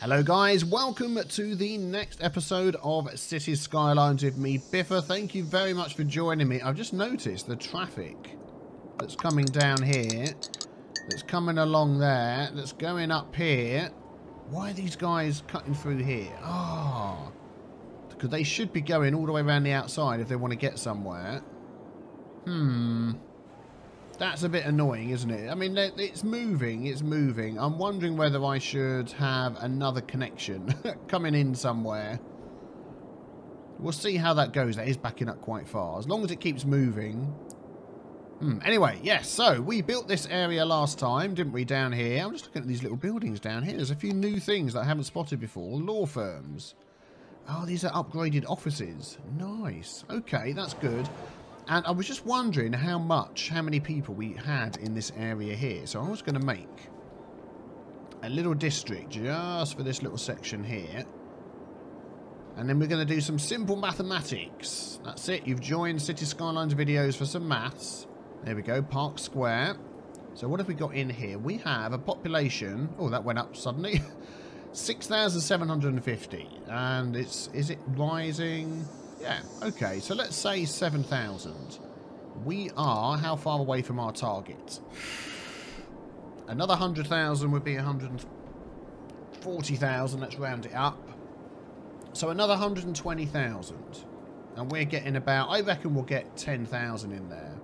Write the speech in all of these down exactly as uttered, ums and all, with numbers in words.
Hello guys, welcome to the next episode of Cities Skylines with me, Biffa. Thank you very much for joining me. I've just noticed the traffic that's coming down here, that's coming along there, that's going up here. Why are these guys cutting through here? Ah, because they should be going all the way around the outside if they want to get somewhere. Hmm. That's a bit annoying, isn't it? I mean, it's moving, it's moving. I'm wondering whether I should have another connection coming in somewhere. We'll see how that goes. That is backing up quite far. As long as it keeps moving. Hmm. Anyway, yes, so we built this area last time, didn't we, down here? I'm just looking at these little buildings down here. There's a few new things that I haven't spotted before. Law firms. Oh, these are upgraded offices. Nice. Okay, that's good. And I was just wondering how much, how many people we had in this area here. So I was going to make a little district just for this little section here. And then we're going to do some simple mathematics. That's it. You've joined City Skylines videos for some maths. There we go. Park Square. So what have we got in here? We have a population. Oh, that went up suddenly. six thousand seven hundred fifty. And it's, is it rising? Yeah, okay, so let's say seven thousand. We are how far away from our target? Another one hundred thousand would be one hundred forty thousand. Let's round it up. So another one hundred twenty thousand. And we're getting about, I reckon we'll get ten thousand in there.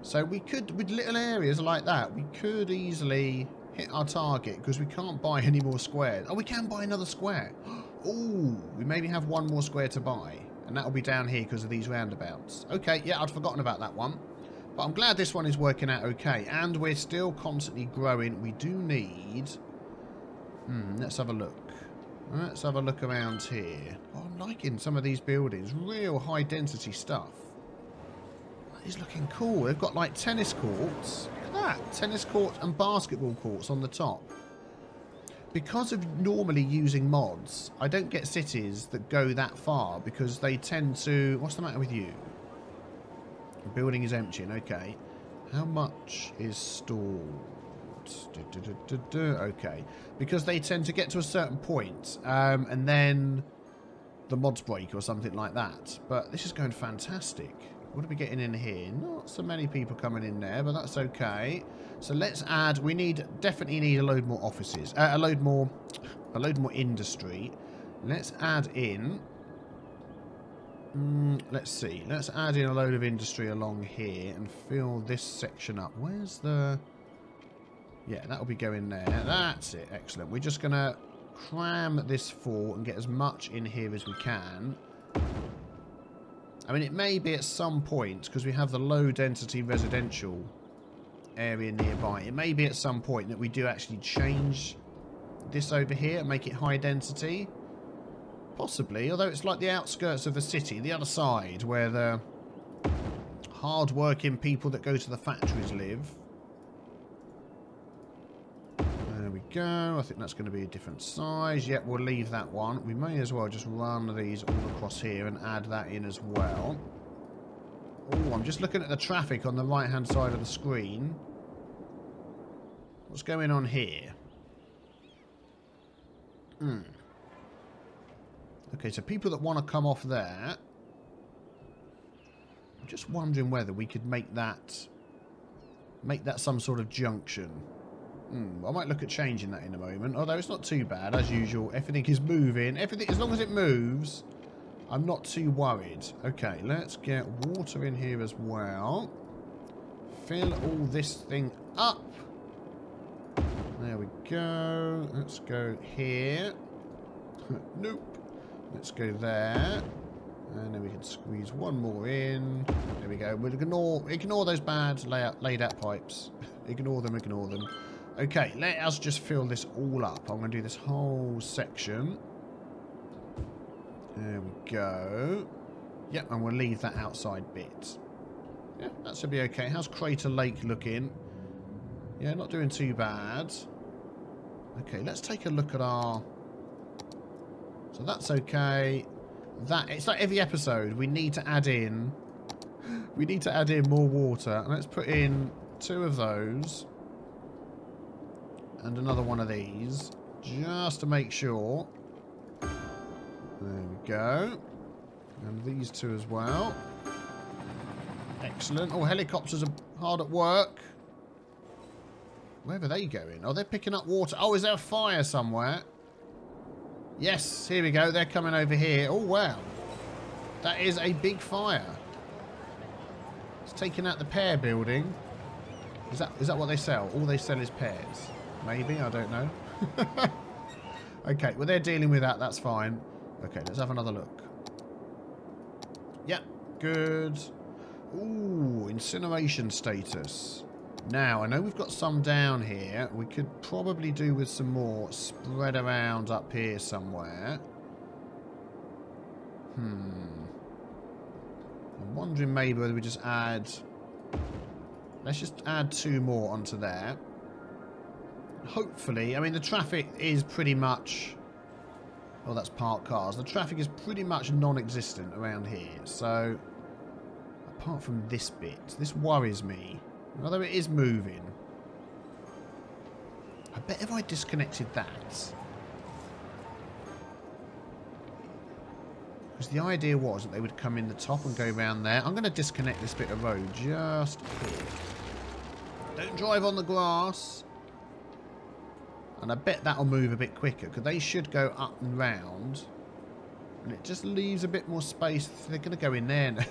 So we could, with little areas like that, we could easily hit our target because we can't buy any more squares. Oh, we can buy another square. Ooh, we maybe have one more square to buy. And that'll be down here because of these roundabouts. Okay, yeah, I'd forgotten about that one. But I'm glad this one is working out okay. And we're still constantly growing. We do need... Hmm, let's have a look. Let's have a look around here. Oh, I'm liking some of these buildings. Real high-density stuff. That is looking cool. They've got, like, tennis courts. Look at that. Tennis courts and basketball courts on the top. Because of normally using mods, I don't get cities that go that far because they tend to... What's the matter with you? The building is emptying. Okay. How much is stored? Du, du, du, du, du. Okay. Because they tend to get to a certain point um, and then the mods break or something like that. But this is going fantastic. What are we getting in here? Not so many people coming in there, but that's okay. So let's add. We need definitely need a load more offices, uh, a load more, a load more industry. Let's add in. Mm, let's see. Let's add in a load of industry along here and fill this section up. Where's the? Yeah, that'll be going there. That's it. Excellent. We're just gonna cram this full and get as much in here as we can. I mean, it may be at some point, because we have the low-density residential area nearby, it may be at some point that we do actually change this over here and make it high-density. Possibly, although it's like the outskirts of the city, the other side, where the hard-working people that go to the factories live. There we go. I think that's going to be a different size. Yep, we'll leave that one. We may as well just run these all across here and add that in as well. Oh, I'm just looking at the traffic on the right-hand side of the screen. What's going on here? Hmm. Okay, so people that want to come off there. I'm just wondering whether we could make that, make that some sort of junction. Hmm, I might look at changing that in a moment. Although it's not too bad, as usual. Everything is moving. Everything, as long as it moves, I'm not too worried. Okay, let's get water in here as well. Fill all this thing up. There we go. Let's go here. Nope. Let's go there. And then we can squeeze one more in. There we go. We'll ignore, ignore those bad layout, laid out pipes. Ignore them, ignore them. Okay, let us just fill this all up. I'm going to do this whole section. There we go. Yep, and we'll leave that outside bit. Yeah, that should be okay. How's Crater Lake looking? Yeah, not doing too bad. Okay, let's take a look at our... So that's okay. That, it's like every episode, we need to add in... We need to add in more water. And let's put in two of those... And another one of these, just to make sure. There we go. And these two as well. Excellent. Oh, helicopters are hard at work. Where are they going? Oh, they're picking up water. Oh, is there a fire somewhere? Yes, here we go. They're coming over here. Oh, wow. That is a big fire. It's taking out the pear building. Is that is that what they sell? All they sell is pears. Maybe, I don't know. Okay, well, they're dealing with that. That's fine. Okay, let's have another look. Yeah, good. Ooh, incineration status. Now, I know we've got some down here. We could probably do with some more spread around up here somewhere. Hmm. I'm wondering maybe whether we just add... Let's just add two more onto there. Hopefully, I mean, the traffic is pretty much... Oh, that's parked cars. The traffic is pretty much non-existent around here. So, apart from this bit, this worries me. Although it is moving. I bet if I disconnected that... Because the idea was that they would come in the top and go round there. I'm going to disconnect this bit of road just here. Don't drive on the grass. And I bet that'll move a bit quicker, because they should go up and round. And it just leaves a bit more space. They're going to go in there now.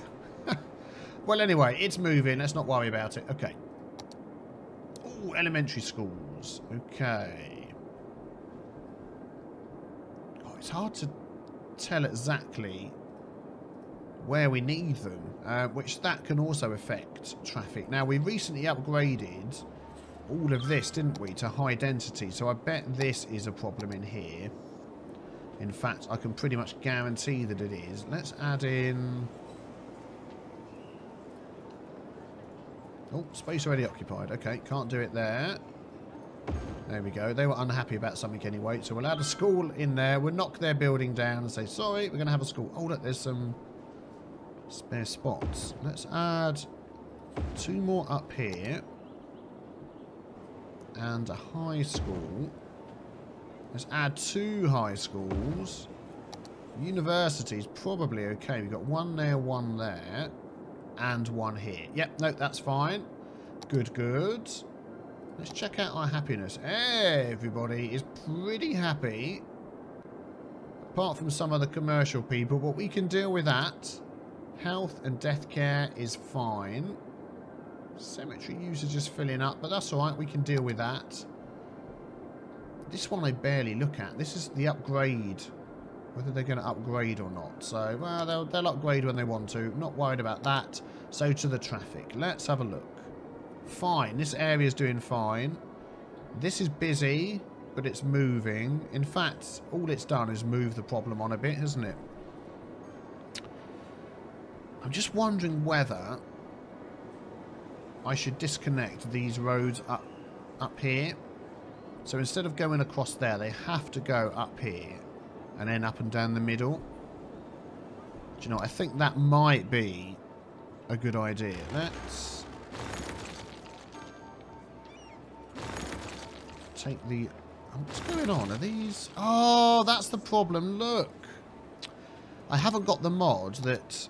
Well, anyway, it's moving. Let's not worry about it. Okay. Ooh, elementary schools. Okay. Oh, it's hard to tell exactly where we need them, uh, which that can also affect traffic. Now, we recently upgraded all of this, didn't we, to high density. So I bet this is a problem in here. In fact, I can pretty much guarantee that it is. Let's add in... Oh, space already occupied. Okay, can't do it there. There we go. They were unhappy about something anyway, so we'll add a school in there. We'll knock their building down and say, sorry, we're going to have a school. Oh, look, there's some spare spots. Let's add two more up here. And a high school. Let's add two high schools. Universities, probably okay. We've got one there, one there. And one here. Yep, no, that's fine. Good, good. Let's check out our happiness. Everybody is pretty happy. Apart from some of the commercial people, but we can deal with that. Health and death care is fine. Cemetery usage is filling up, but that's alright, we can deal with that. This one I barely look at. This is the upgrade. Whether they're going to upgrade or not. So, well, they'll, they'll upgrade when they want to. Not worried about that. So, to the traffic. Let's have a look. Fine. This area's doing fine. This is busy, but it's moving. In fact, all it's done is move the problem on a bit, hasn't it? I'm just wondering whether I should disconnect these roads up, up here. So, instead of going across there, they have to go up here. And then up and down the middle. Do you know, I think that might be a good idea. Let's take the... What's going on? Are these... Oh, that's the problem. Look. I haven't got the mod that...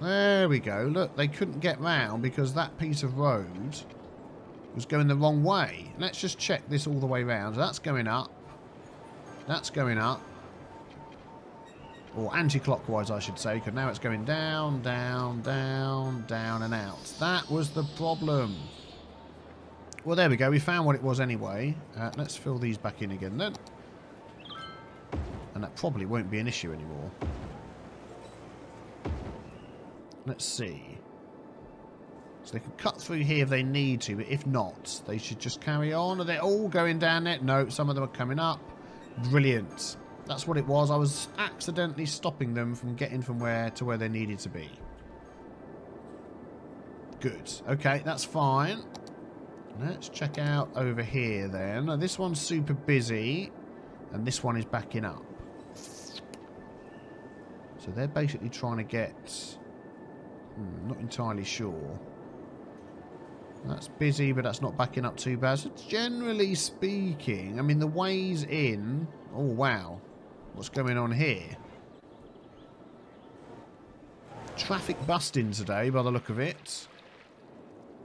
There we go. Look, they couldn't get round because that piece of road was going the wrong way. Let's just check this all the way round. That's going up. That's going up. Or anti-clockwise, I should say, because now it's going down, down, down, down and out. That was the problem. Well, there we go. We found what it was anyway. Uh, let's fill these back in again then. And that probably won't be an issue anymore. Let's see. So they can cut through here if they need to, but if not, they should just carry on. Are they all going down there? No, some of them are coming up. Brilliant. That's what it was. I was accidentally stopping them from getting from where to where they needed to be. Good. Okay, that's fine. Let's check out over here then. Now, this one's super busy. And this one is backing up. So they're basically trying to get... Hmm, not entirely sure. That's busy, but that's not backing up too bad. So generally speaking, I mean, the way's in. Oh, wow. What's going on here? Traffic busting today, by the look of it.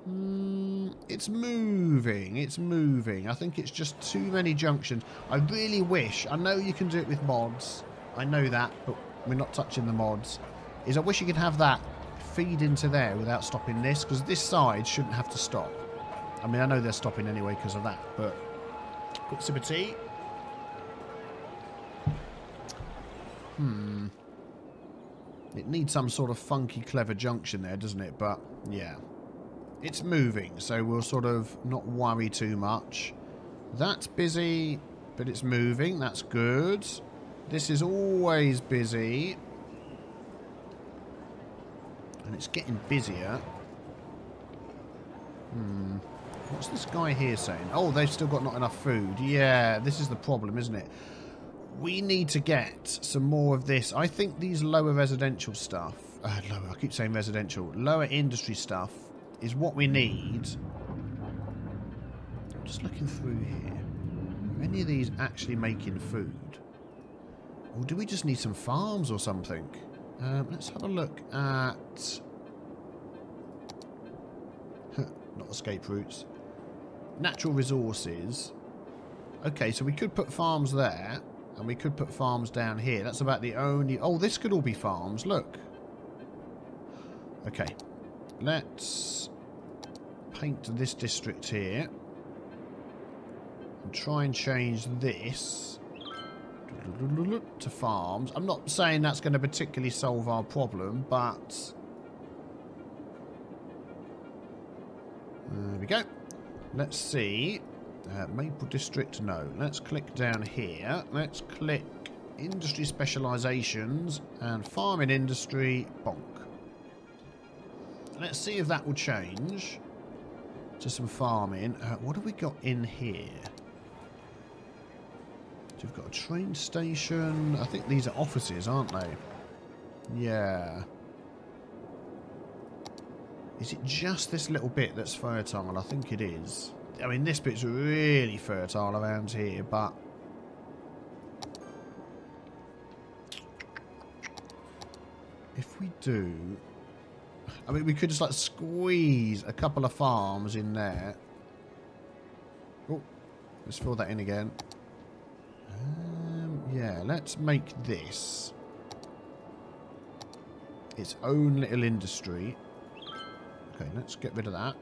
Mm, it's moving. It's moving. I think it's just too many junctions. I really wish. I know you can do it with mods. I know that, but we're not touching the mods. Is I wish you could have that feed into there without stopping this, because this side shouldn't have to stop. I mean, I know they're stopping anyway because of that, but quick sip of tea. Hmm. It needs some sort of funky, clever junction there, doesn't it? But yeah, it's moving, so we'll sort of not worry too much. That's busy, but it's moving. That's good. This is always busy. And it's getting busier. Hmm. What's this guy here saying? Oh, they've still got not enough food. Yeah, this is the problem, isn't it? We need to get some more of this. I think these lower residential stuff... Uh, lower, I keep saying residential. Lower industry stuff is what we need. I'm just looking through here. Are any of these actually making food? Or do we just need some farms or something? Um, let's have a look at... Not escape routes. Natural resources. Okay, so we could put farms there. And we could put farms down here. That's about the only... Oh, this could all be farms. Look. Okay. Let's paint this district here. And try and change this to farms. I'm not saying that's going to particularly solve our problem, but there we go. Let's see. Uh, Maple District, no. Let's click down here. Let's click Industry Specializations and Farming Industry, bonk. Let's see if that will change to some farming. Uh, what have we got in here? So we've got a train station. I think these are offices, aren't they? Yeah. Is it just this little bit that's fertile? I think it is. I mean, this bit's really fertile around here, but... If we do... I mean, we could just, like, squeeze a couple of farms in there. Oh, let's fill that in again. Um, yeah, let's make this its own little industry. Okay, let's get rid of that.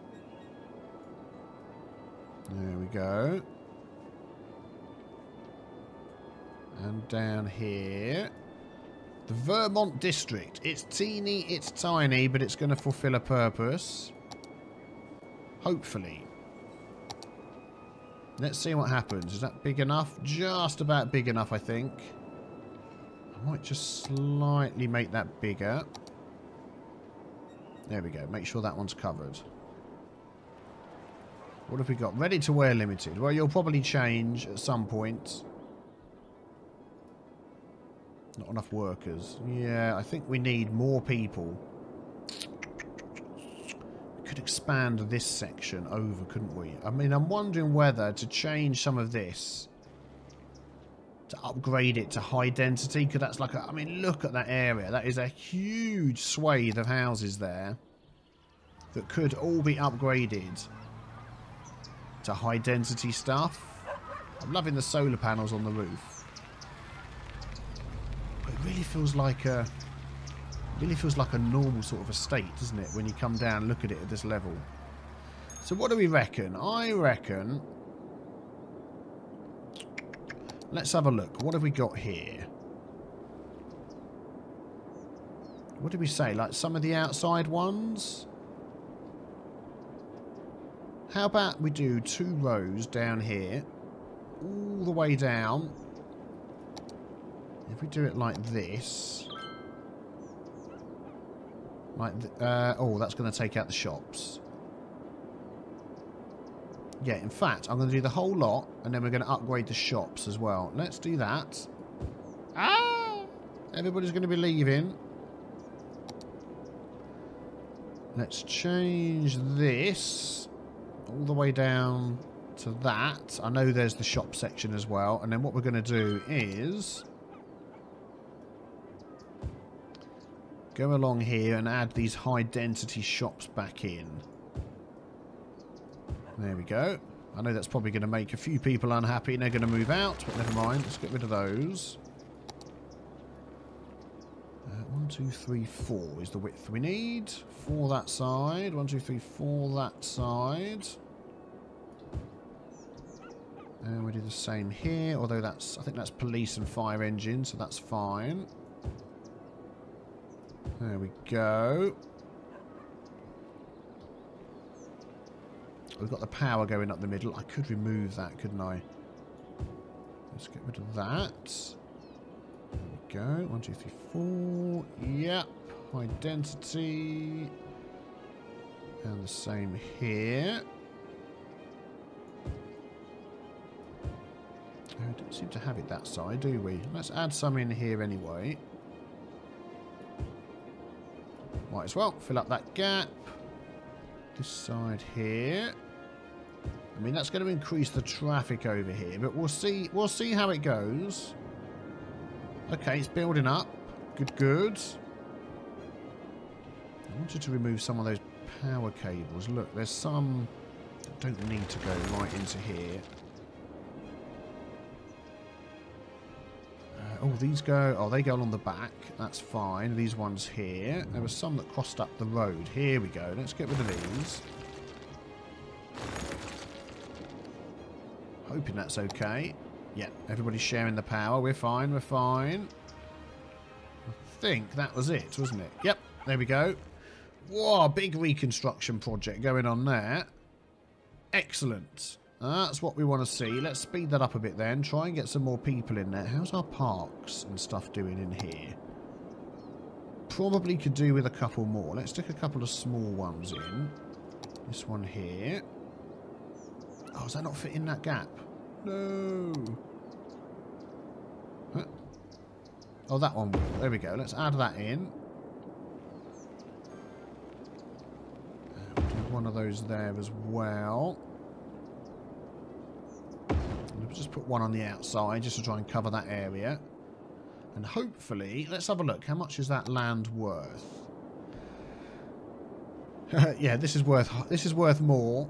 There we go. And down here. The Vermont District. It's teeny, it's tiny, but it's going to fulfill a purpose. Hopefully. Let's see what happens. Is that big enough? Just about big enough, I think. I might just slightly make that bigger. There we go. Make sure that one's covered. What have we got? Ready to wear limited. Well, you'll probably change at some point. Not enough workers. Yeah, I think we need more people. We could expand this section over, couldn't we? I mean, I'm wondering whether to change some of this. To upgrade it to high density. Because that's like a... I mean, look at that area. That is a huge swathe of houses there. That could all be upgraded to high density stuff. I'm loving the solar panels on the roof. It really feels like a really feels like a normal sort of estate, doesn't it? When you come down and look at it at this level. So what do we reckon? I reckon. Let's have a look. What have we got here? What did we say? Like some of the outside ones? How about we do two rows down here, all the way down. If we do it like this, like th uh, oh, that's going to take out the shops. Yeah, in fact, I'm going to do the whole lot, and then we're going to upgrade the shops as well. Let's do that. Ah! Everybody's going to be leaving. Let's change this. all the way down to that. I know there's the shop section as well. And then what we're going to do is go along here and add these high-density shops back in. There we go. I know that's probably going to make a few people unhappy and they're going to move out, but never mind. Let's get rid of those. Uh, one, two, three, four is the width we need. Four that side. One, two, three, four that side. And we do the same here, although that's, I think that's police and fire engine, so that's fine. There we go. We've got the power going up the middle. I could remove that, couldn't I? Let's get rid of that. There we go. One, two, three, four. Yep. Identity. And the same here. I don't seem to have it that side, do we? Let's add some in here anyway. Might as well fill up that gap. This side here. I mean, that's going to increase the traffic over here, but we'll see. We'll see how it goes. Okay, it's building up. Good, good. I wanted to remove some of those power cables. Look, there's some that don't need to go right into here. Oh, these go... Oh, they go along the back. That's fine. These ones here. There were some that crossed up the road. Here we go. Let's get rid of these. Hoping that's okay. Yeah, everybody's sharing the power. We're fine. We're fine. I think that was it, wasn't it? Yep. There we go. Whoa, big reconstruction project going on there. Excellent. That's what we want to see. Let's speed that up a bit then. Try and get some more people in there. How's our parks and stuff doing in here? Probably could do with a couple more. Let's stick a couple of small ones in. This one here. Oh, does that not fit in that gap? No. Huh? Oh, that one. There we go. Let's add that in. We'll do one of those there as well. Just put one on the outside just to try and cover that area. And hopefully, let's have a look. How much is that land worth? Yeah, this is worth this is worth more.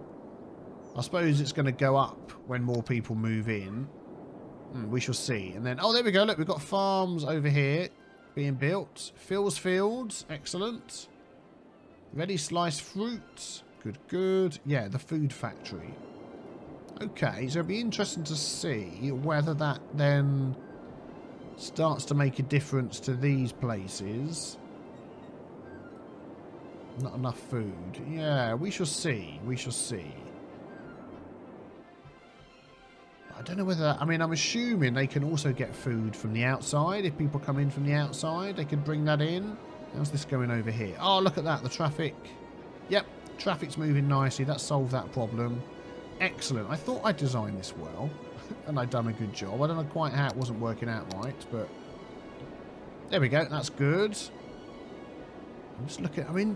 I suppose it's going to go up when more people move in. Mm, we shall see. And then, oh, there we go. Look, we've got farms over here being built. Phil's Fields. Excellent. Ready sliced fruits. Good, good. Yeah, the food factory. Okay, so it'll be interesting to see whether that then starts to make a difference to these places. Not enough food. Yeah, we shall see. We shall see. I don't know whether... That, I mean, I'm assuming they can also get food from the outside. If people come in from the outside, they could bring that in. How's this going over here? Oh, look at that. The traffic. Yep, traffic's moving nicely. That solved that problem. Excellent. I thought I designed this well, and I'd done a good job. I don't know quite how it wasn't working out right, but there we go. That's good. I'm just looking. I mean,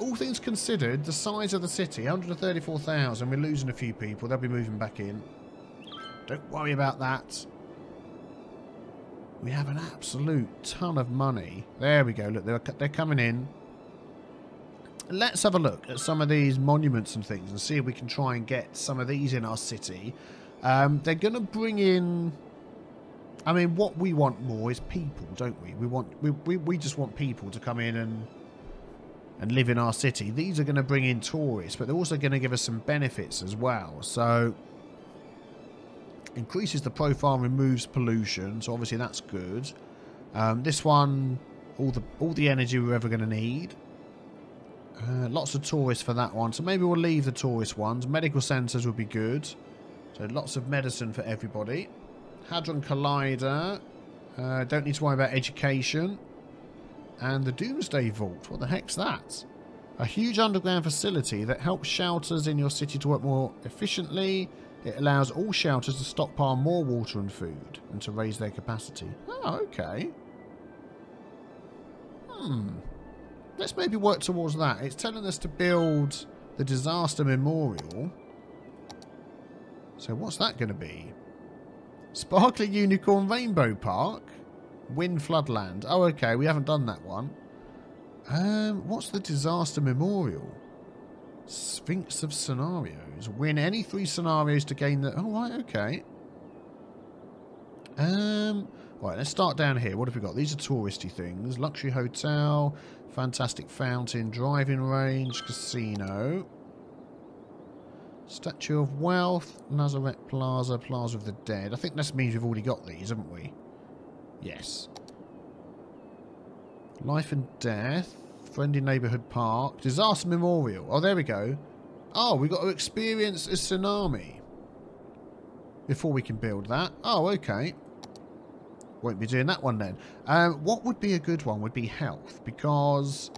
all things considered, the size of the city, one hundred thirty-four thousand. We're losing a few people. They'll be moving back in. Don't worry about that. We have an absolute ton of money. There we go. Look, they're, they're coming in. Let's have a look at some of these monuments and things and see if we can try and get some of these in our city. Um, they're going to bring in... I mean, what we want more is people, don't we? We want we, we, we just want people to come in and and live in our city. These are going to bring in tourists, but they're also going to give us some benefits as well. So, increases the profile, removes pollution. So, obviously, that's good. Um, this one, all the all the energy we're ever going to need. Uh, lots of tourists for that one, so maybe we'll leave the tourist ones. Medical centres would be good, so lots of medicine for everybody. Hadron Collider, uh, don't need to worry about education. And the Doomsday Vault, what the heck's that? A huge underground facility that helps shelters in your city to work more efficiently. It allows all shelters to stockpile more water and food and to raise their capacity. Oh, okay. Hmm. Let's maybe work towards that. It's telling us to build the disaster memorial. So what's that going to be? Sparkling Unicorn Rainbow Park, Wind Floodland. Oh, okay, we haven't done that one. Um, what's the disaster memorial? Sphinx of Scenarios. Win any three scenarios to gain the... Oh, right, okay. Um, right, let's start down here. What have we got? These are touristy things. Luxury hotel, fantastic fountain, driving range, casino, Statue of Wealth, Nazareth Plaza, Plaza of the Dead. I think that means we've already got these, haven't we? Yes. Life and Death, Friendly Neighbourhood Park, Disaster Memorial. Oh, there we go. Oh, we've got to experience a tsunami before we can build that. Oh, okay. Won't be doing that one then. Um, what would be a good one would be health, because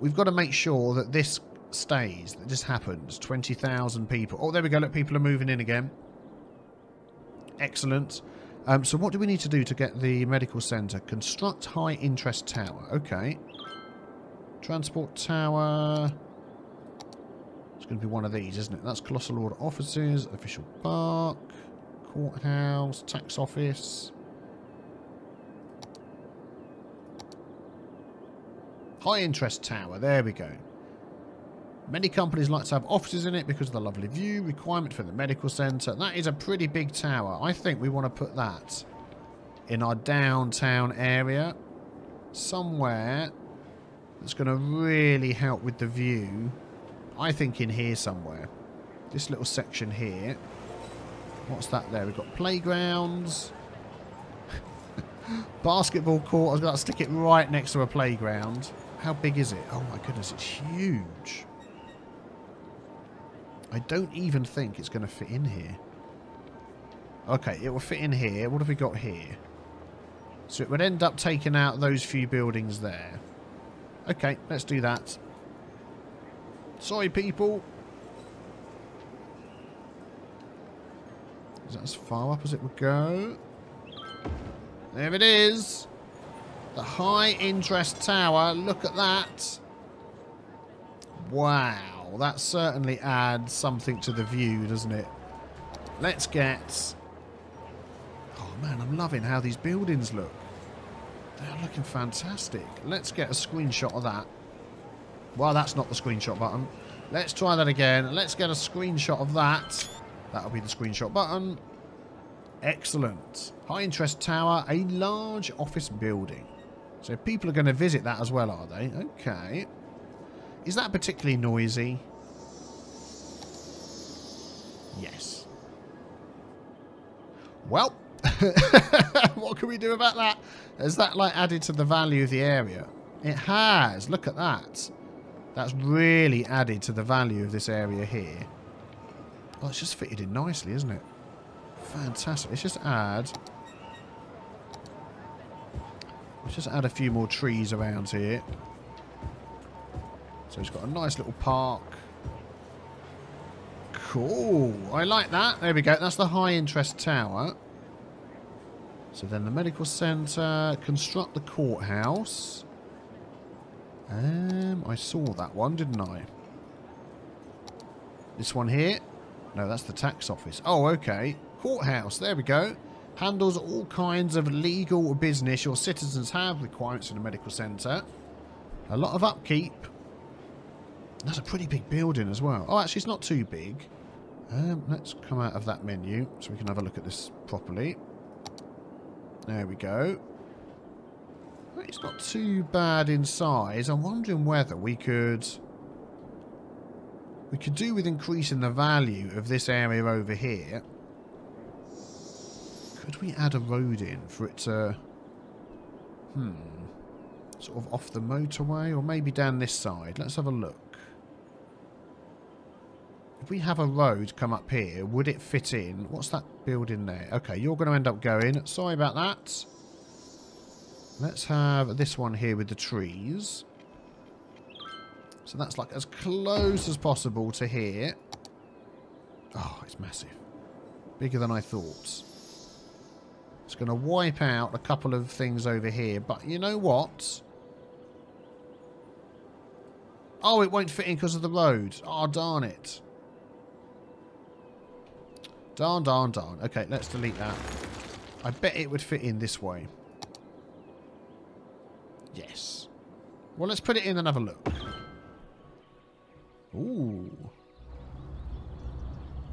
we've got to make sure that this stays, that this happens. twenty thousand people. Oh, there we go. Look, people are moving in again. Excellent. Um, so what do we need to do to get the medical centre? Construct high interest tower. Okay. Transport tower. It's going to be one of these, isn't it? That's Colossal Order offices, official park, courthouse, tax office. High interest tower. There we go. Many companies like to have offices in it because of the lovely view. Requirement for the medical centre. That is a pretty big tower. I think we want to put that in our downtown area. Somewhere that's going to really help with the view. I think in here somewhere. This little section here. What's that there? We've got playgrounds. Basketball court. I've got to stick it right next to a playground. How big is it? Oh my goodness, it's huge. I don't even think it's going to fit in here. Okay, it will fit in here. What have we got here? So it would end up taking out those few buildings there. Okay, let's do that. Sorry, people. Is that as far up as it would go? There it is. The high interest tower. Look at that. Wow. Well, that certainly adds something to the view, doesn't it? Let's get... Oh, man, I'm loving how these buildings look. They're looking fantastic. Let's get a screenshot of that. Well, that's not the screenshot button. Let's try that again. Let's get a screenshot of that. That'll be the screenshot button. Excellent. High interest tower, a large office building. So people are going to visit that as well, are they? Okay. Is that particularly noisy? Yes. Well, what can we do about that? Has that like added to the value of the area? It has. Look at that. That's really added to the value of this area here. Oh, it's just fitted in nicely, isn't it? Fantastic. Let's just add. Let's just add a few more trees around here. So it's got a nice little park. Cool. I like that. There we go. That's the high interest tower. So then the medical centre. Construct the courthouse. Um, I saw that one, didn't I? This one here? No, that's the tax office. Oh, okay. Courthouse. There we go. Handles all kinds of legal business your citizens have. Requirements in the medical centre. A lot of upkeep. That's a pretty big building as well. Oh, actually, it's not too big. Um, let's come out of that menu so we can have a look at this properly. There we go. It's not too bad in size. I'm wondering whether we could... We could do with increasing the value of this area over here. Could we add a road in for it to... Hmm. Sort of off the motorway or maybe down this side. Let's have a look. If we have a road come up here, would it fit in? What's that building there? Okay, you're going to end up going. Sorry about that. Let's have this one here with the trees. So that's like as close as possible to here. Oh, it's massive. Bigger than I thought. It's going to wipe out a couple of things over here. But you know what? Oh, it won't fit in because of the road. Oh, darn it. Darn, darn, darn. Okay, let's delete that. I bet it would fit in this way. Yes. Well, let's put it in and have a look. Ooh.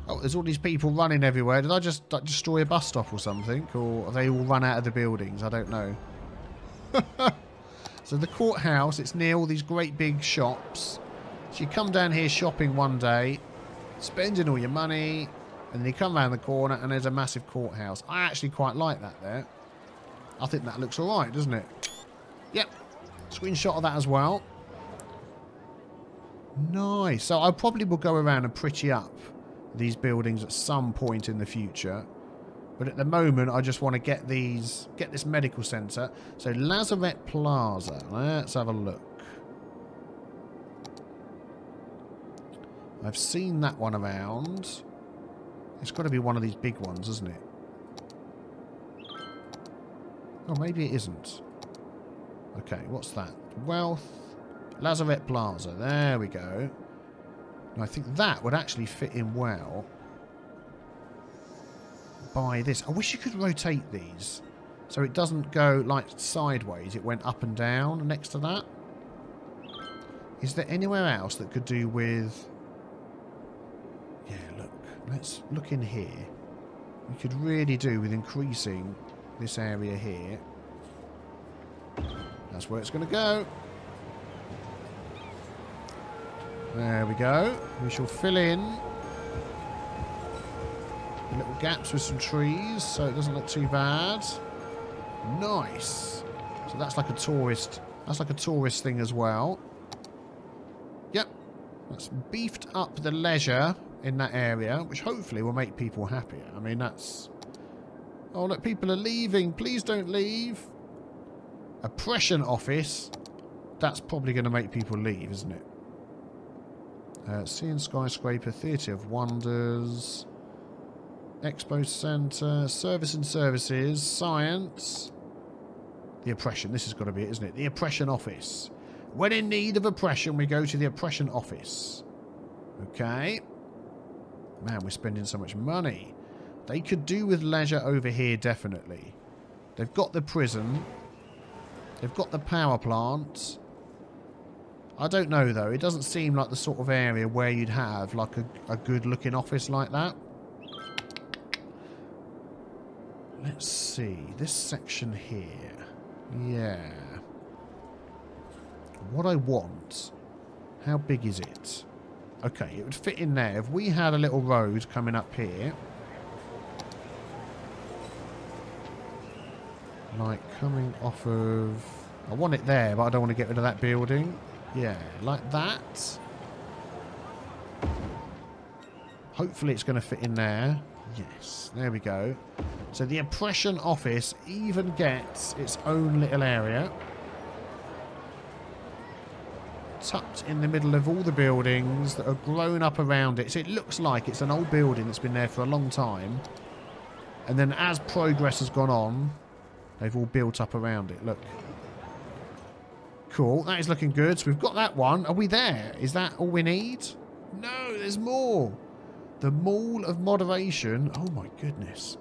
Oh, there's all these people running everywhere. Did I just like, destroy a bus stop or something? Or are they all run out of the buildings? I don't know. So the courthouse, it's near all these great big shops. So you come down here shopping one day, spending all your money, and then you come around the corner and there's a massive courthouse. I actually quite like that there. I think that looks alright, doesn't it? Yep. Screenshot of that as well. Nice. So I probably will go around and pretty up these buildings at some point in the future, but at the moment I just want to get these get this medical center. So Lazarette Plaza, let's have a look. I've seen that one around. It's got to be one of these big ones, isn't it? Oh, maybe it isn't. Okay, what's that? Wealth Lazarette Plaza, there we go. I think that would actually fit in well by this. I wish you could rotate these so it doesn't go like sideways. It went up and down next to that. Is there anywhere else that could do with... Yeah, look. Let's look in here. We could really do with increasing this area here. That's where it's going to go. There we go. We shall fill in the little gaps with some trees so it doesn't look too bad. Nice. So that's like a tourist that's like a tourist thing as well. Yep. That's beefed up the leisure in that area, which hopefully will make people happier. I mean, that's... Oh, look, people are leaving. Please don't leave. Oppression office. That's probably going to make people leave, isn't it? Uh, Sea and Skyscraper, Theatre of Wonders, Expo Centre, Service and Services, Science, the Oppression. This has got to be it, isn't it? The Oppression Office. When in need of oppression, we go to the Oppression Office. Okay. Man, we're spending so much money. They could do with leisure over here, definitely. They've got the prison. They've got the power plant. I don't know, though. It doesn't seem like the sort of area where you'd have, like, a, a good-looking office like that. Let's see. This section here. Yeah. What I want. How big is it? Okay, it would fit in there. If we had a little road coming up here. Like, coming off of... I want it there, but I don't want to get rid of that building. Yeah, like that. Hopefully it's going to fit in there. Yes, there we go. So the Oppression Office even gets its own little area. Tucked in the middle of all the buildings that are grown up around it. So it looks like it's an old building that's been there for a long time. And then as progress has gone on, they've all built up around it. Look. Cool, that is looking good. So we've got that one. Are we there? Is that all we need? No, there's more. The Mall of Moderation. Oh my goodness.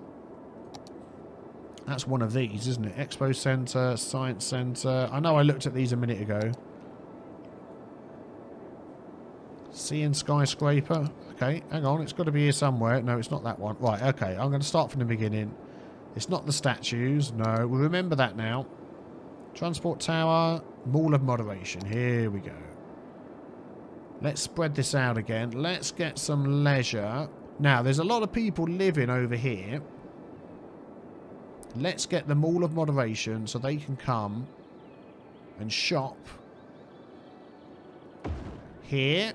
That's one of these, isn't it? Expo Centre, Science Centre. I know I looked at these a minute ago. Sea and Skyscraper. Okay, hang on. It's got to be here somewhere. No, it's not that one. Right, okay. I'm going to start from the beginning. It's not the statues. No, we'll remember that now. Transport Tower, Mall of Moderation. Here we go. Let's spread this out again. Let's get some leisure. Now, there's a lot of people living over here. Let's get the Mall of Moderation so they can come and shop here.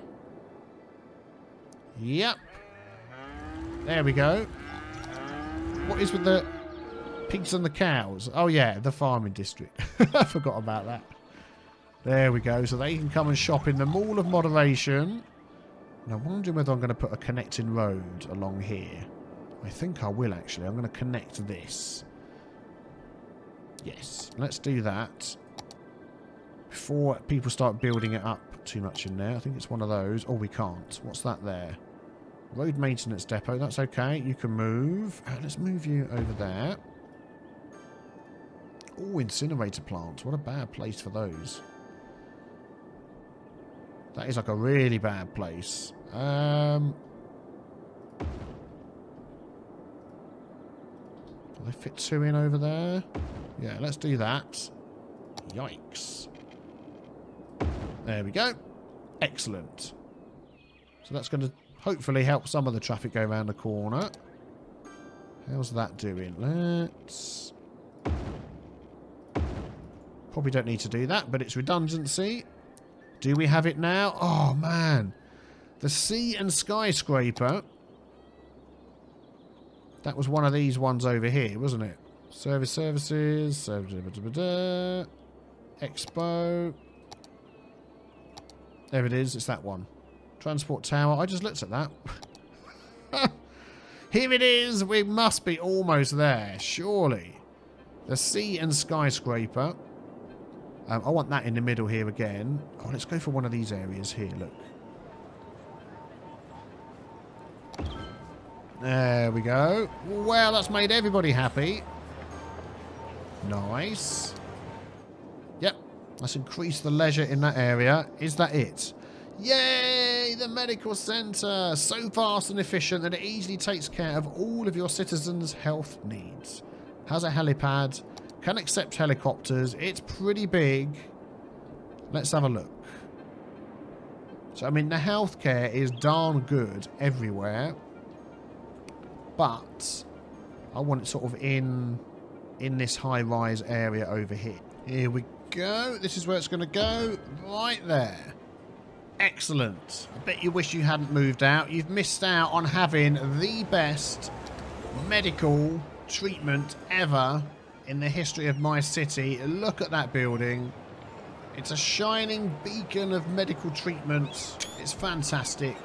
Yep. There we go. What is with the... pigs and the cows. Oh, yeah, the farming district. I forgot about that. There we go. So they can come and shop in the Mall of Moderation. And I'm wondering whether I'm going to put a connecting road along here. I think I will, actually. I'm going to connect this. Yes, let's do that. Before people start building it up too much in there. I think it's one of those. Oh, we can't. What's that there? Road maintenance depot. That's okay. You can move. Oh, let's move you over there. Oh, incinerator plants. What a bad place for those. That is like a really bad place. Um, do they fit two in over there? Yeah, let's do that. Yikes. There we go. Excellent. So that's going to hopefully help some of the traffic go around the corner. How's that doing? Let's... Probably don't need to do that, but it's redundancy. Do we have it now? Oh, man. The Sea and Skyscraper. That was one of these ones over here, wasn't it? Service services. Service, blah, blah, blah, blah, blah. Expo. There it is. It's that one. Transport tower. I just looked at that. Here it is. We must be almost there, surely. The Sea and Skyscraper. Um, I want that in the middle here again. Oh, let's go for one of these areas here. Look. There we go. Well, that's made everybody happy. Nice. Yep. Let's increase the leisure in that area. Is that it? Yay! The medical centre. So fast and efficient that it easily takes care of all of your citizens' health needs. Has a helipad. Can accept helicopters. It's pretty big. Let's have a look. So, I mean, the healthcare is darn good everywhere. But I want it sort of in, in this high-rise area over here. Here we go. This is where it's going to go. Right there. Excellent. I bet you wish you hadn't moved out. You've missed out on having the best medical treatment ever in the history of my city. Look at that building. It's a shining beacon of medical treatment. It's fantastic.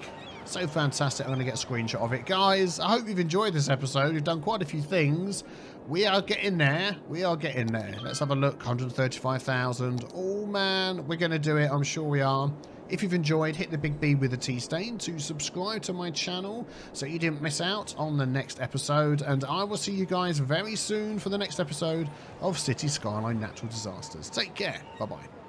So fantastic. I'm going to get a screenshot of it. Guys, I hope you've enjoyed this episode. We've done quite a few things. We are getting there. We are getting there. Let's have a look. one hundred thirty-five thousand. Oh, man. We're going to do it. I'm sure we are. If you've enjoyed, hit the big B with a T-stain to subscribe to my channel so you didn't miss out on the next episode. And I will see you guys very soon for the next episode of City Skyline Natural Disasters. Take care. Bye-bye.